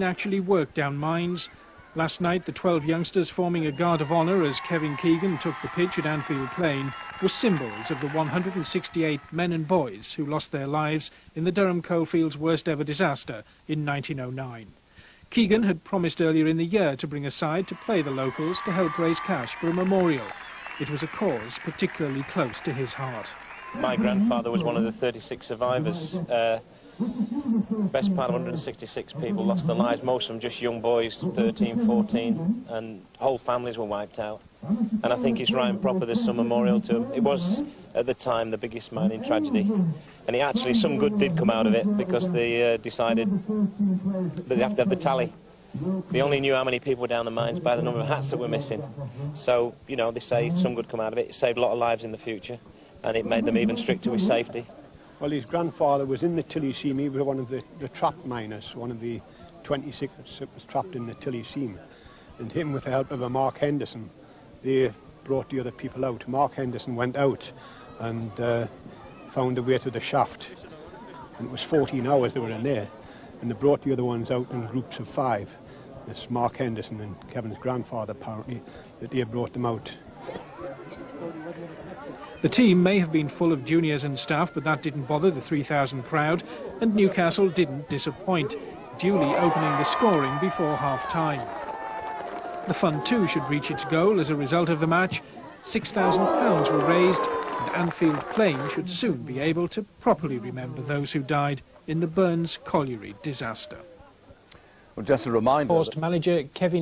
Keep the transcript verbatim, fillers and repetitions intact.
actually work down mines. Last night, the twelve youngsters forming a guard of honour as Kevin Keegan took the pitch at Annfield Plain were symbols of the one hundred sixty-eight men and boys who lost their lives in the Durham coalfield's worst ever disaster in nineteen oh nine. Keegan had promised earlier in the year to bring a side to play the locals to help raise cash for a memorial. It was a cause particularly close to his heart. My grandfather was one of the thirty-six survivors. Uh, best part of one hundred sixty-six people lost their lives, most of them just young boys, thirteen, fourteen, and whole families were wiped out. And I think it's right and proper there's some memorial to him. It was, at the time, the biggest man in tragedy. And it actually, some good did come out of it, because they uh, decided that they have to have the tally. They only knew how many people were down the mines by the number of hats that were missing. So, you know, they say some good come out of it. It saved a lot of lives in the future, and it made them even stricter with safety. Well, his grandfather was in the Tilly Seam. He was one of the, the trapped miners, one of the twenty-six that was trapped in the Tilly Seam. And him, with the help of a Mark Henderson, they brought the other people out. Mark Henderson went out and uh, found a way to the shaft. And it was fourteen hours they were in there. And they brought the other ones out in groups of five. It's Mark Henderson and Kevin's grandfather, apparently, that they brought them out. The team may have been full of juniors and staff, but that didn't bother the three thousand crowd, and Newcastle didn't disappoint, duly opening the scoring before half-time. The fund, too, should reach its goal as a result of the match. six thousand pounds were raised, and Annfield Plain should soon be able to properly remember those who died in the Burns Colliery disaster. Well, just a reminder... ...manager Kevin